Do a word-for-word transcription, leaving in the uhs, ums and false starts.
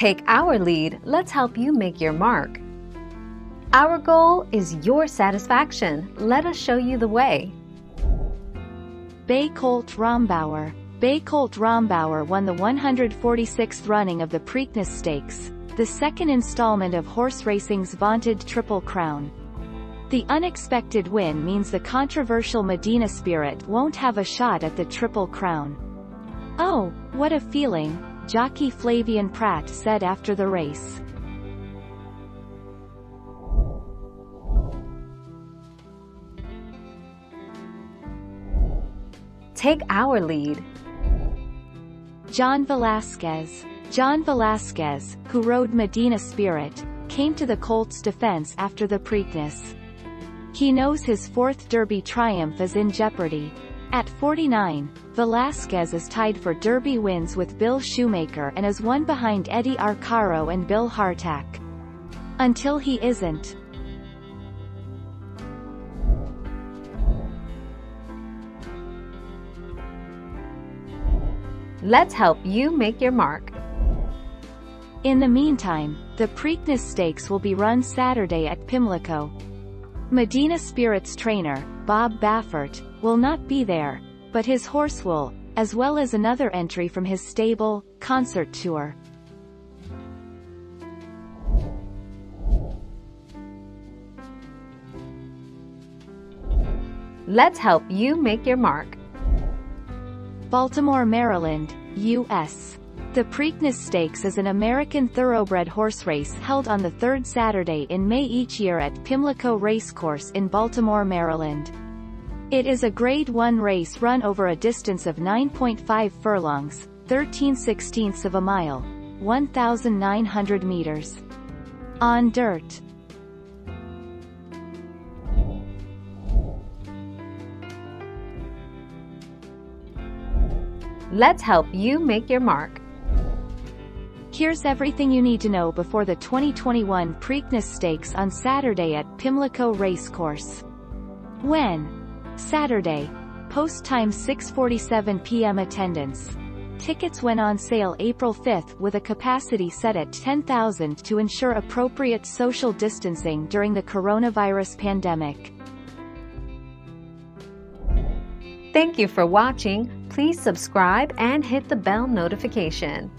Take our lead, let's help you make your mark. Our goal is your satisfaction. Let us show you the way. Bay Colt Rombauer. Bay Colt Rombauer won the one hundred forty-sixth running of the Preakness Stakes, the second installment of horse racing's vaunted Triple Crown. The unexpected win means the controversial Medina Spirit won't have a shot at the Triple Crown. "Oh, what a feeling," jockey Flavian Pratt said after the race. Take our lead. John Velazquez. John Velazquez, who rode Medina Spirit, came to the Colt's defense after the Preakness. He knows his fourth Derby triumph is in jeopardy. At forty-nine, Velazquez is tied for Derby wins with Bill Shoemaker and is one behind Eddie Arcaro and Bill Hartack. Until he isn't. Let's help you make your mark. In the meantime, the Preakness Stakes will be run Saturday at Pimlico. Medina Spirit's trainer, Bob Baffert, will not be there, but his horse will, as well as another entry from his stable, Concert Tour. Let's help you make your mark. Baltimore, Maryland, U S The Preakness Stakes is an American thoroughbred horse race held on the third Saturday in May each year at Pimlico Racecourse in Baltimore, Maryland. It is a Grade one race run over a distance of nine point five furlongs, thirteen sixteenths of a mile, one thousand nine hundred meters, on dirt. Let's help you make your mark. Here's everything you need to know before the twenty twenty-one Preakness Stakes on Saturday at Pimlico Racecourse. When? Saturday. Post time six forty-seven p m attendance. Tickets went on sale April fifth with a capacity set at ten thousand to ensure appropriate social distancing during the coronavirus pandemic. Thank you for watching. Please subscribe and hit the bell notification.